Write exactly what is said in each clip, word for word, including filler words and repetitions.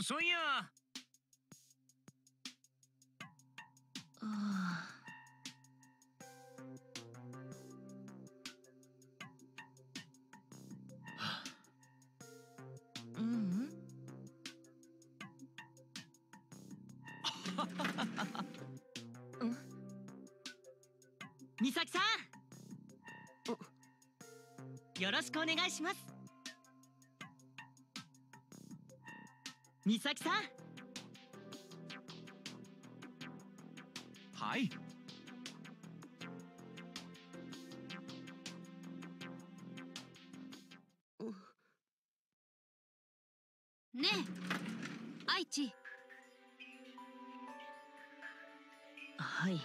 そういやああううん美咲さんよろしくお願いします。美咲さん、はい。ねえ、愛知。はい。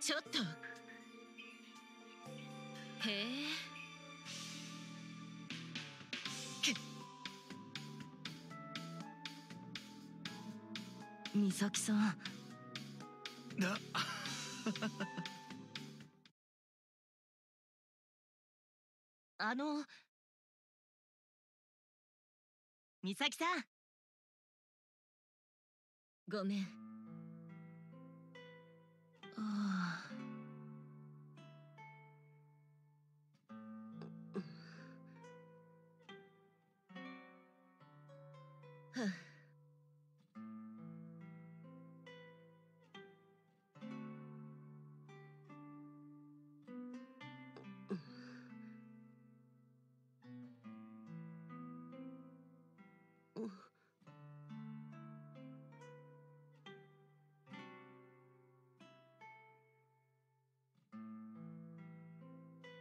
ちょっと。へえ。美咲さん。だ。あの。美咲さん。ごめん。ああ。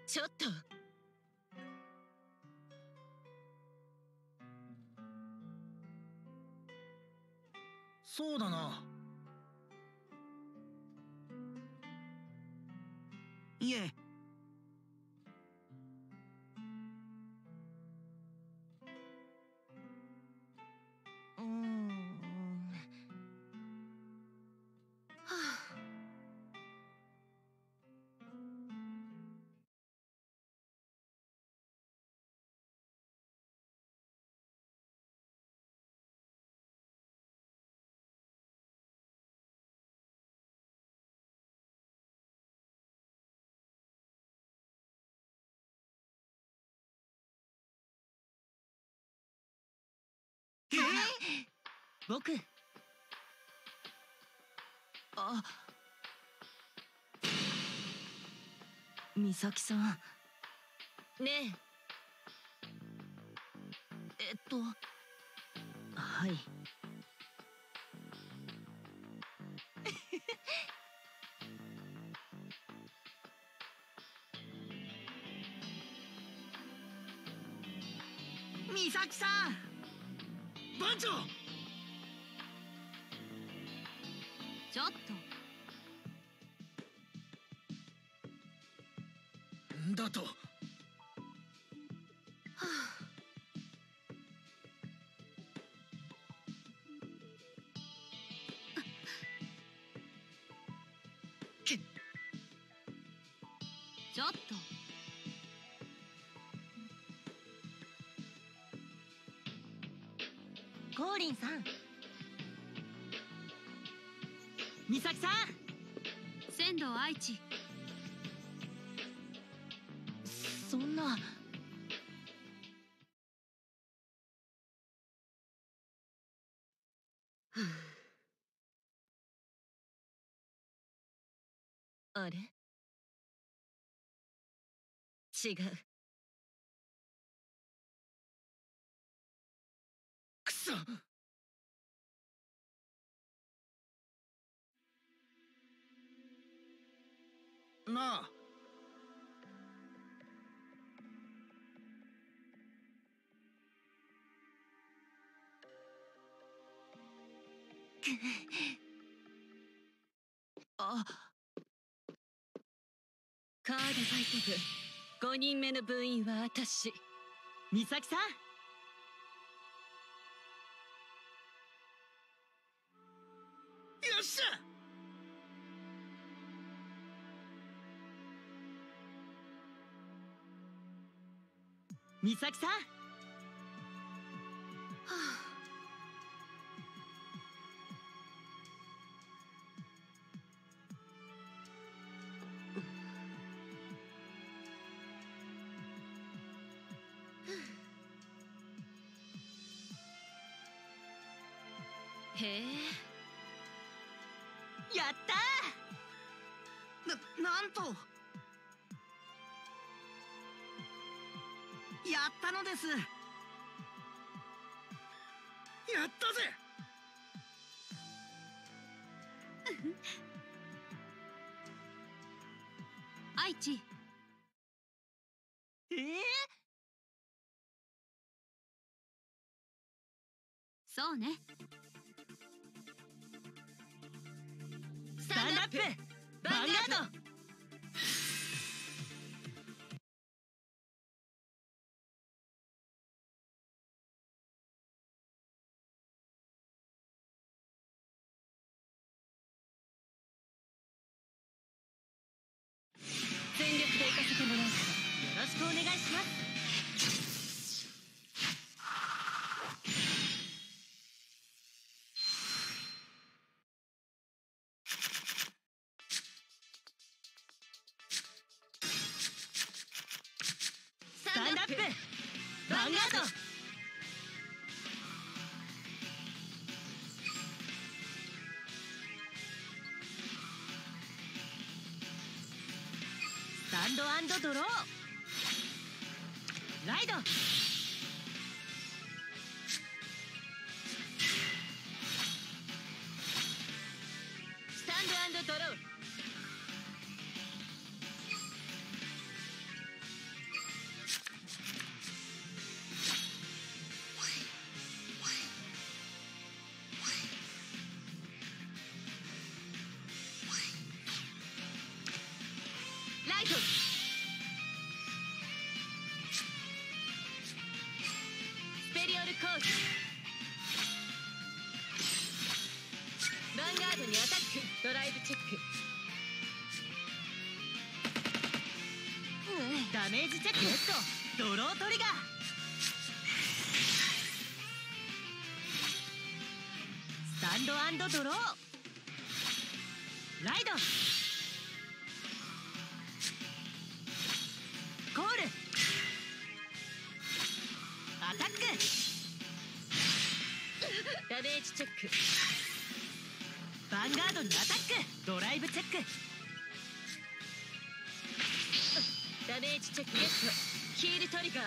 ちょっと。そうだな。いえ。うーん。はあ。僕あ美咲さんねええっとはい美咲さん番長ちょっとんだと、はあ、けちょっと。光琳さん美咲さん仙道愛知そんなあれ違うくそなああカードファイト部ごにんめの部員は私美咲さんよっしゃ美咲さん。はあ、へえ、やったー。な、なんとやったのです。やったぜ。愛知。ええー、そうね。スタンドアップヴァンガード。全力で行かせてもらうからよろしくお願いします。ランドアンドドローライド。スタンドアンドドロー。ドライブチェック、うん、ダメージチェック。ドロートリガー。スタンドアンドドローライド。コールアタック。ダメージチェック。ヴァンガードにアタック。ドライブチェック。ダメージチェックゲット。ヒールトリガー。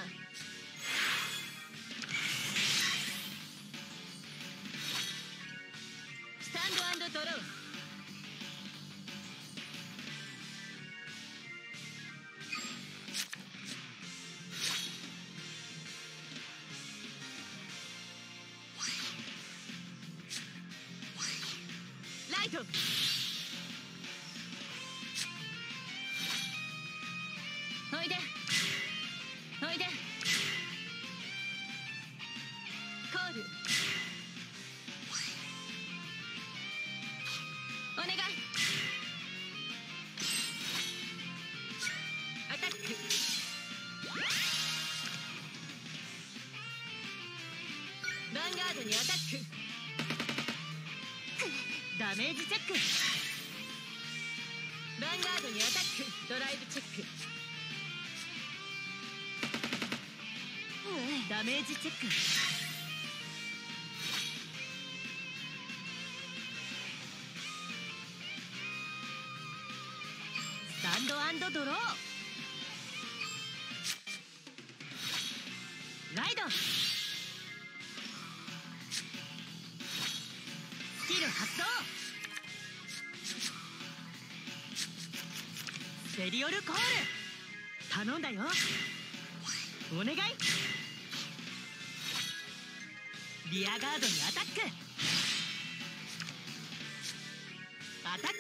スタンド&ドロー。おいでおいで。コールお願い。アタック。ヴァンガードにアタック。ダメージチェック。ヴァンガードにアタック。ドライブチェック、うん、ダメージチェック。スタンドアンドドローライド。スキル発動。セリオルコール頼んだよ。お願い。リアガードにアタック。アタック。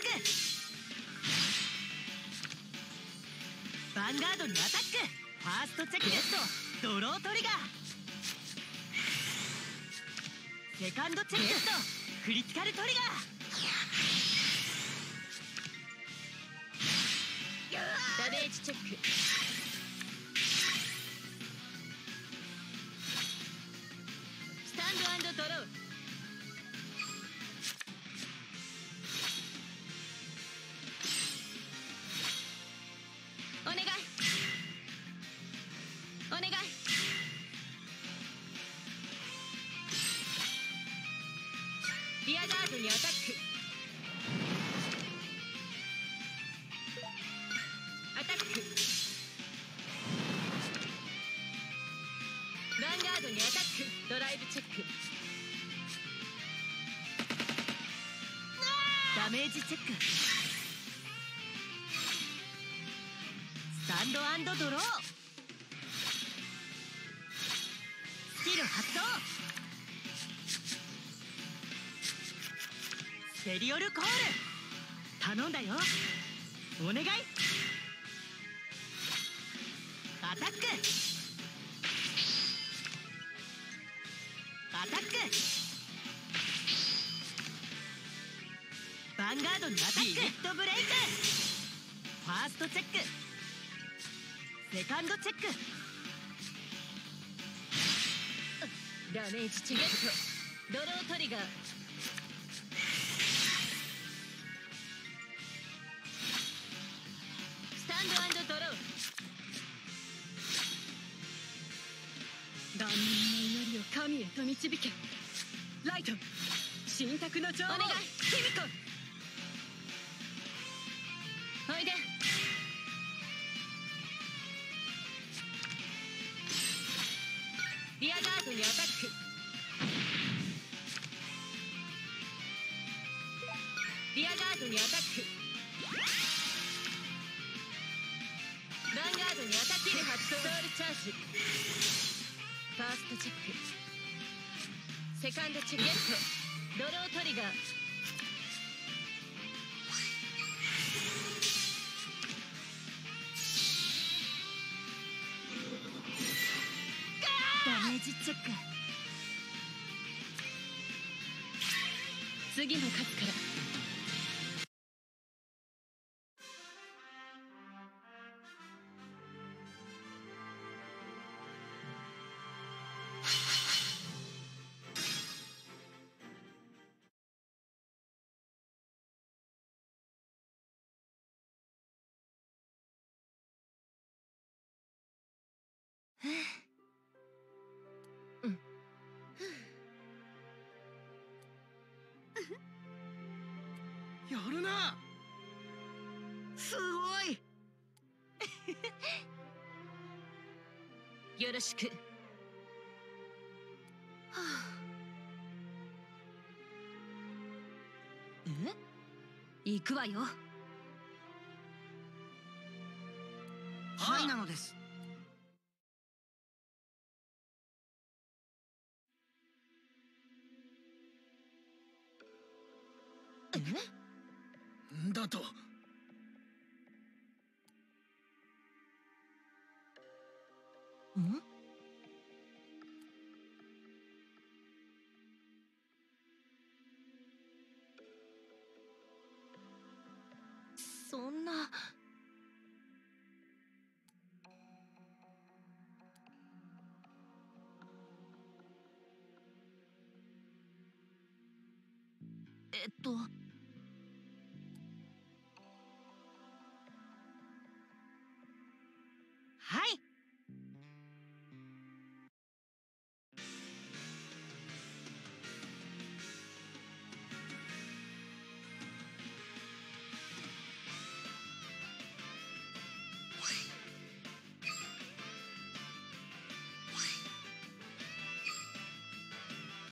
ヴァンガードにアタック。ファーストチェックゲット。ドロートリガー。セカンドチェックゲット。クリティカルトリガー。ダメージチェック。にアタック。アタック。ヴァンガードにアタック。ドライブチェック。ダメージチェック。スタンド&ドロー。スキル発動。セリオルコール頼んだよ。お願い。アタックアタック。ヴァンガードにアタック。ビビットブレイク。ファーストチェック。セカンドチェック。ダメージチェック。ドロートリガー。万民の祈りを神へと導け。ライト神託の女王、お願い卑弥呼、おいで。リアガードにアタック。リアガードにアタック。ヴァンガードにアタック。発動ソウルチャージ。ファーストチェック。セカンドチェック。ドロートリガー。ダメージチェック。次の数から。うん。やるな。すごい。よろしく。はあ。え？行くわよ。はいなのです。んだとんそんなえっと